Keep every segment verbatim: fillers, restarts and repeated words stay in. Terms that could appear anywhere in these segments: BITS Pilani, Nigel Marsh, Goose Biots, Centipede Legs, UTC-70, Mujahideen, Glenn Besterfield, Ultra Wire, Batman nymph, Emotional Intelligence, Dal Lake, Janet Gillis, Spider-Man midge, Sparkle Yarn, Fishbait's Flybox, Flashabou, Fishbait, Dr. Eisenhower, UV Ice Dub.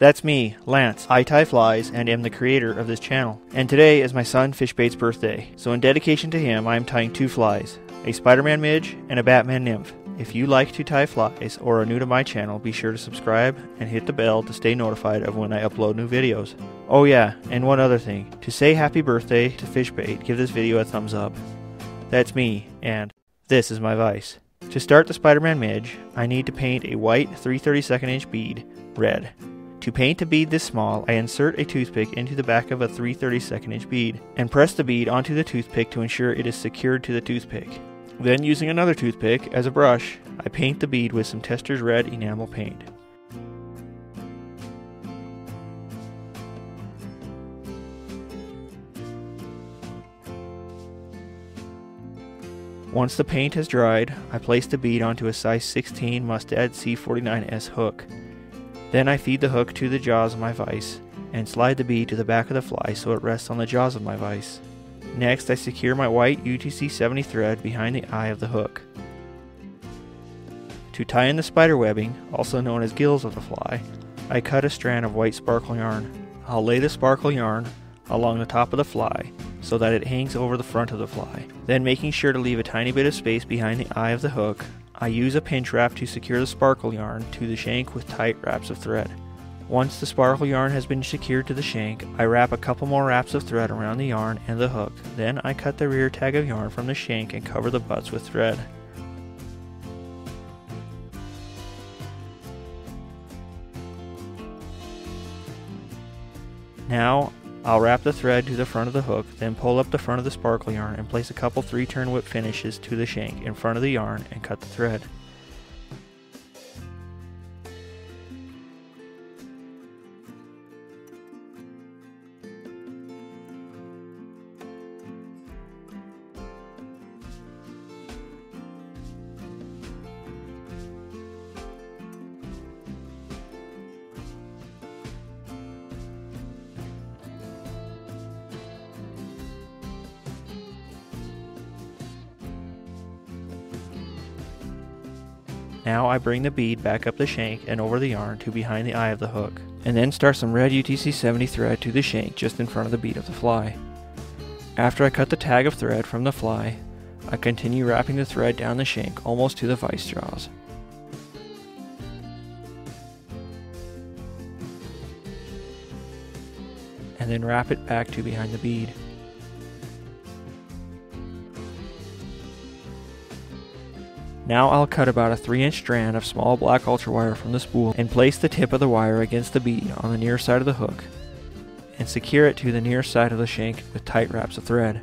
That's me, Lance. I tie flies and am the creator of this channel. And today is my son Fishbait's birthday, so in dedication to him I am tying two flies, a Spider-Man midge and a Batman nymph. If you like to tie flies or are new to my channel, be sure to subscribe and hit the bell to stay notified of when I upload new videos. Oh yeah, and one other thing. To say happy birthday to Fishbait, give this video a thumbs up. That's me, and this is my vice. To start the Spider-Man midge, I need to paint a white three thirty-second inch bead red. To paint a bead this small, I insert a toothpick into the back of a three thirty-second inch bead and press the bead onto the toothpick to ensure it is secured to the toothpick. Then, using another toothpick as a brush, I paint the bead with some Tester's Red enamel paint. Once the paint has dried, I place the bead onto a size sixteen Mustad C forty-nine S hook. Then I feed the hook to the jaws of my vise and slide the bead to the back of the fly so it rests on the jaws of my vise. Next, I secure my white U T C seventy thread behind the eye of the hook. To tie in the spider webbing, also known as gills of the fly, I cut a strand of white sparkle yarn. I'll lay the sparkle yarn along the top of the fly so that it hangs over the front of the fly. Then, making sure to leave a tiny bit of space behind the eye of the hook, I use a pinch wrap to secure the sparkle yarn to the shank with tight wraps of thread. Once the sparkle yarn has been secured to the shank, I wrap a couple more wraps of thread around the yarn and the hook. Then I cut the rear tag of yarn from the shank and cover the butts with thread. Now I'll wrap the thread to the front of the hook, then pull up the front of the sparkle yarn and place a couple three-turn whip finishes to the shank in front of the yarn and cut the thread. Now I bring the bead back up the shank and over the yarn to behind the eye of the hook, and then start some red U T C seventy thread to the shank just in front of the bead of the fly. After I cut the tag of thread from the fly, I continue wrapping the thread down the shank almost to the vise jaws. And then wrap it back to behind the bead. Now I'll cut about a three inch strand of small black ultra wire from the spool and place the tip of the wire against the bead on the near side of the hook and secure it to the near side of the shank with tight wraps of thread.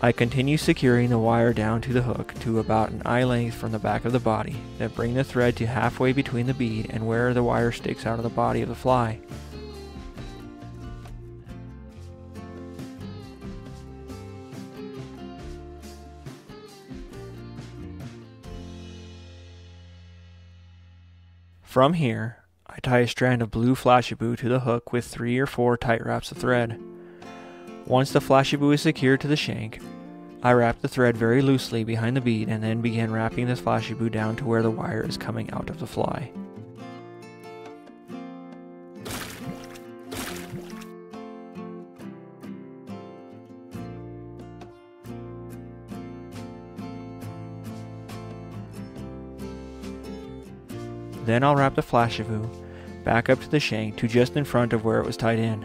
I continue securing the wire down to the hook to about an eye length from the back of the body, then bring the thread to halfway between the bead and where the wire sticks out of the body of the fly. From here, I tie a strand of blue Flashabou to the hook with three or four tight wraps of thread. Once the Flashabou is secured to the shank, I wrap the thread very loosely behind the bead and then begin wrapping the Flashabou down to where the wire is coming out of the fly. Then I'll wrap the Flashabou back up to the shank to just in front of where it was tied in.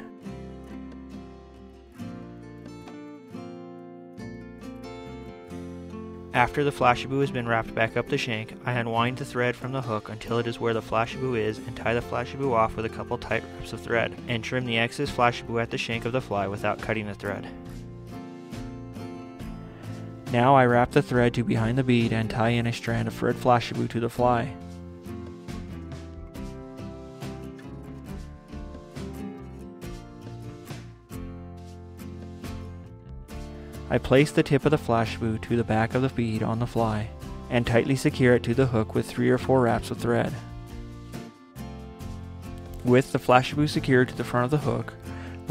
After the Flashabou has been wrapped back up the shank, I unwind the thread from the hook until it is where the Flashabou is and tie the Flashabou off with a couple tight wraps of thread, and trim the excess Flashabou at the shank of the fly without cutting the thread. Now I wrap the thread to behind the bead and tie in a strand of red Flashabou to the fly. I place the tip of the Flashabou to the back of the bead on the fly and tightly secure it to the hook with three or four wraps of thread. With the Flashabou secured to the front of the hook,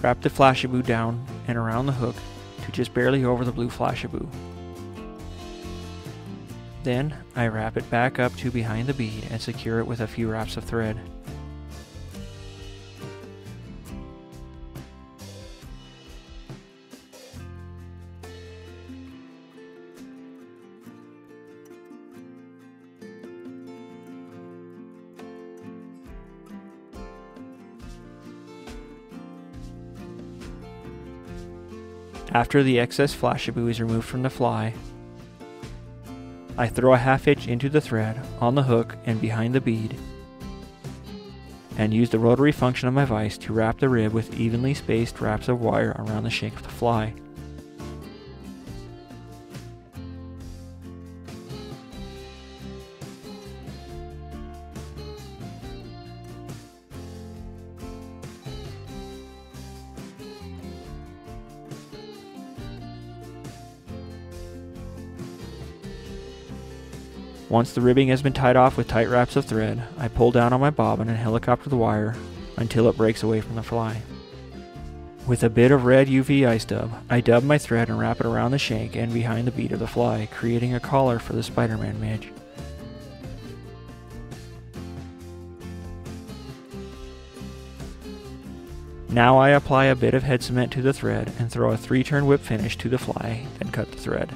wrap the Flashabou down and around the hook to just barely over the blue Flashabou. Then I wrap it back up to behind the bead and secure it with a few wraps of thread. After the excess Flashabou is removed from the fly, I throw a half hitch into the thread, on the hook and behind the bead, and use the rotary function of my vise to wrap the rib with evenly spaced wraps of wire around the shape of the fly. Once the ribbing has been tied off with tight wraps of thread, I pull down on my bobbin and helicopter the wire until it breaks away from the fly. With a bit of red U V Ice Dub, I dub my thread and wrap it around the shank and behind the bead of the fly, creating a collar for the Spider-Man midge. Now I apply a bit of head cement to the thread and throw a three-turn whip finish to the fly, then cut the thread.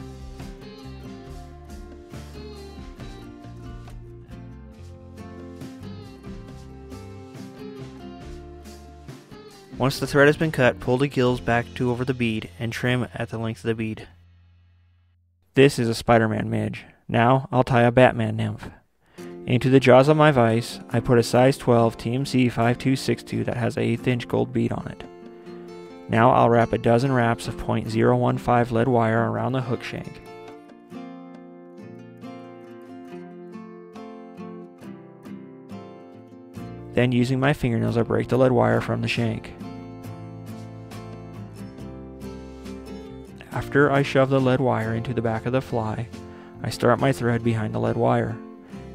Once the thread has been cut, pull the gills back to over the bead and trim at the length of the bead. This is a Spider-Man midge. Now I'll tie a Batman nymph. Into the jaws of my vise, I put a size twelve T M C five two six two that has an eighth inch gold bead on it. Now I'll wrap a dozen wraps of point zero one five lead wire around the hook shank. Then, using my fingernails, I break the lead wire from the shank. After I shove the lead wire into the back of the fly, I start my thread behind the lead wire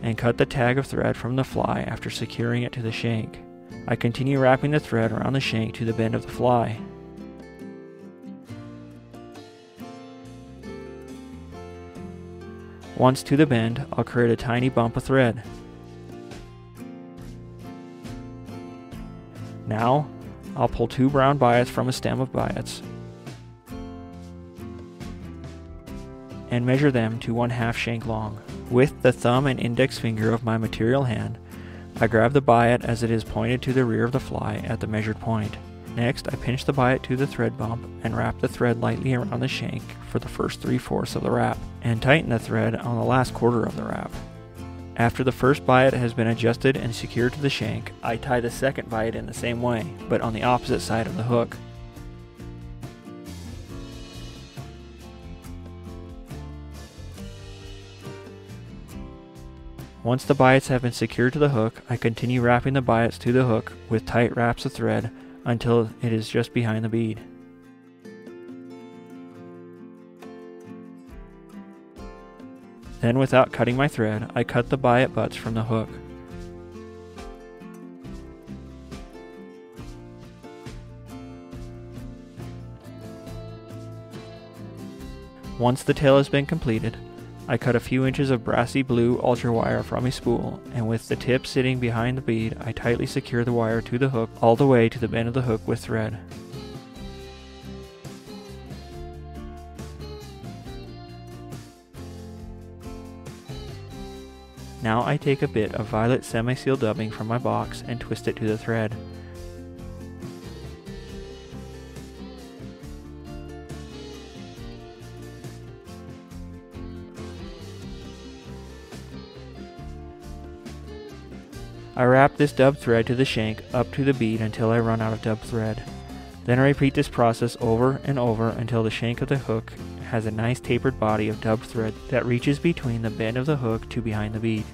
and cut the tag of thread from the fly after securing it to the shank. I continue wrapping the thread around the shank to the bend of the fly. Once to the bend, I'll create a tiny bump of thread. Now, I'll pull two brown biots from a stem of biots and measure them to one half shank long. With the thumb and index finger of my material hand, I grab the biot as it is pointed to the rear of the fly at the measured point. Next, I pinch the biot to the thread bump and wrap the thread lightly around the shank for the first three-fourths of the wrap, and tighten the thread on the last quarter of the wrap. After the first biot has been adjusted and secured to the shank, I tie the second biot in the same way, but on the opposite side of the hook. Once the biots have been secured to the hook, I continue wrapping the biots to the hook with tight wraps of thread until it is just behind the bead. Then, without cutting my thread, I cut the biot butts from the hook. Once the tail has been completed, I cut a few inches of brassy blue ultra wire from a spool, and with the tip sitting behind the bead, I tightly secure the wire to the hook all the way to the bend of the hook with thread. Now I take a bit of violet semi-seal dubbing from my box and twist it to the thread. I wrap this dub thread to the shank up to the bead until I run out of dub thread. Then I repeat this process over and over until the shank of the hook has a nice tapered body of dub thread that reaches between the bend of the hook to behind the bead.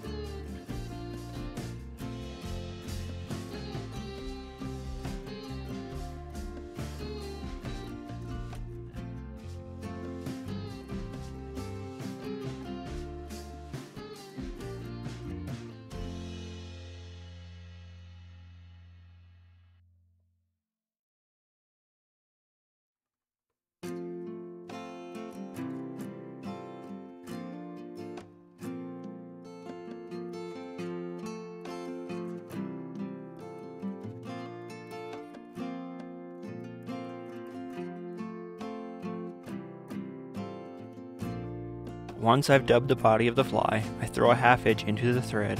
Once I've dubbed the body of the fly, I throw a half hitch into the thread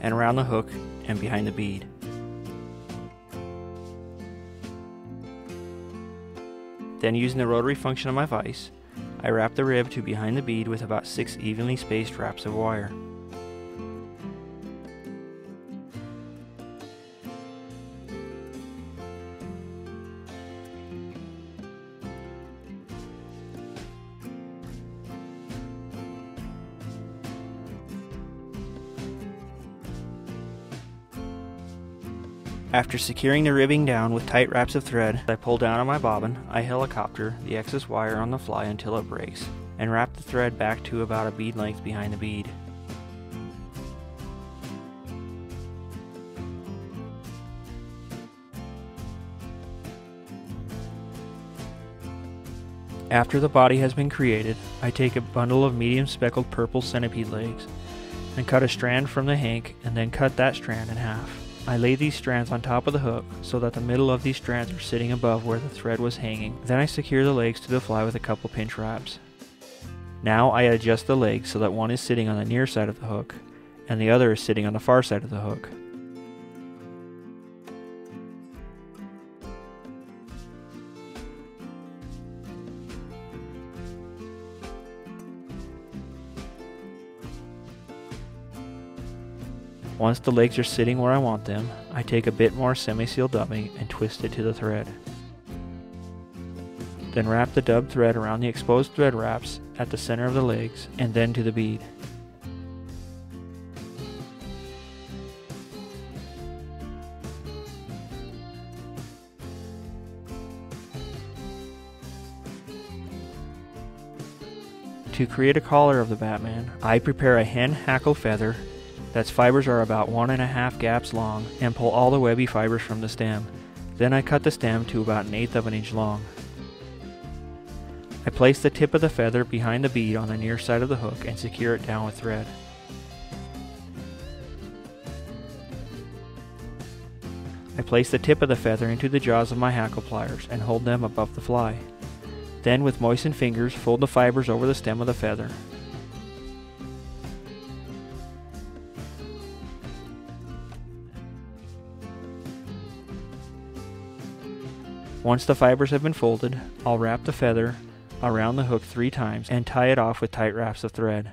and around the hook and behind the bead. Then, using the rotary function of my vise, I wrap the rib to behind the bead with about six evenly spaced wraps of wire. After securing the ribbing down with tight wraps of thread, I pull down on my bobbin, I helicopter the excess wire on the fly until it breaks, and wrap the thread back to about a bead length behind the bead. After the body has been created, I take a bundle of medium speckled purple centipede legs, and cut a strand from the hank, and then cut that strand in half. I lay these strands on top of the hook so that the middle of these strands are sitting above where the thread was hanging. Then I secure the legs to the fly with a couple pinch wraps. Now I adjust the legs so that one is sitting on the near side of the hook and the other is sitting on the far side of the hook. Once the legs are sitting where I want them, I take a bit more semi-sealed dubbing and twist it to the thread. Then wrap the dub thread around the exposed thread wraps at the center of the legs and then to the bead. To create a collar of the Batman, I prepare a hen hackle feather that's fibers are about one and a half gaps long and pull all the webby fibers from the stem. Then I cut the stem to about an eighth of an inch long. I place the tip of the feather behind the bead on the near side of the hook and secure it down with thread. I place the tip of the feather into the jaws of my hackle pliers and hold them above the fly. Then with moistened fingers fold the fibers over the stem of the feather. Once the fibers have been folded, I'll wrap the feather around the hook three times and tie it off with tight wraps of thread.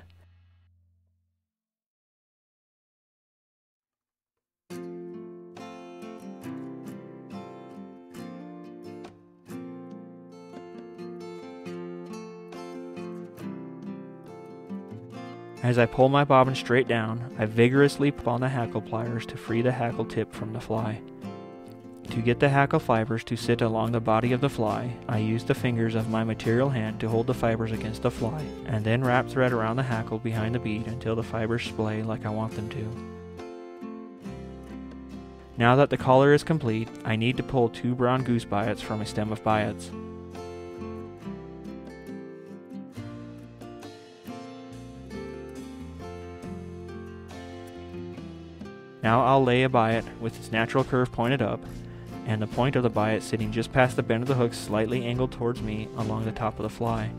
As I pull my bobbin straight down, I vigorously pull on the hackle pliers to free the hackle tip from the fly. To get the hackle fibers to sit along the body of the fly, I use the fingers of my material hand to hold the fibers against the fly, and then wrap thread around the hackle behind the bead until the fibers splay like I want them to. Now that the collar is complete, I need to pull two brown goose biots from a stem of biots. Now I'll lay a biot with its natural curve pointed up, and the point of the biot sitting just past the bend of the hook slightly angled towards me along the top of the fly.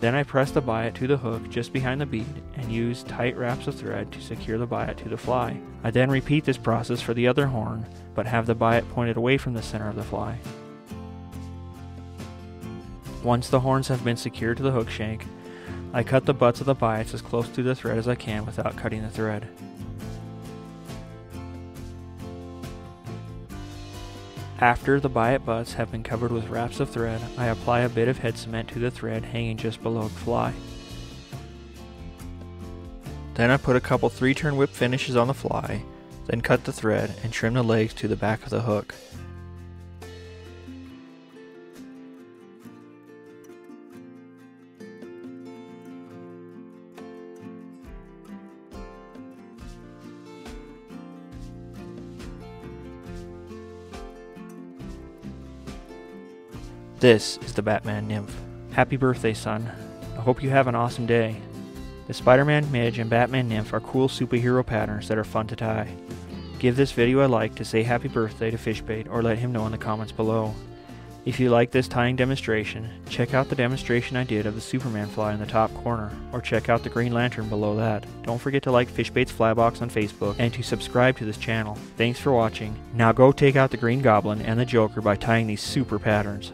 Then I press the biot to the hook just behind the bead and use tight wraps of thread to secure the biot to the fly. I then repeat this process for the other horn, but have the biot pointed away from the center of the fly. Once the horns have been secured to the hook shank, I cut the butts of the biots as close to the thread as I can without cutting the thread. After the biot butts have been covered with wraps of thread, I apply a bit of head cement to the thread hanging just below the fly. Then I put a couple three-turn whip finishes on the fly, then cut the thread and trim the legs to the back of the hook. This is the Batman nymph. Happy birthday, son. I hope you have an awesome day. The Spider-Man midge and Batman nymph are cool superhero patterns that are fun to tie. Give this video a like to say happy birthday to Fishbait or let him know in the comments below. If you like this tying demonstration, check out the demonstration I did of the Superman fly in the top corner, or check out the Green Lantern below that. Don't forget to like Fishbait's Flybox on Facebook and to subscribe to this channel. Thanks for watching. Now go take out the Green Goblin and the Joker by tying these super patterns.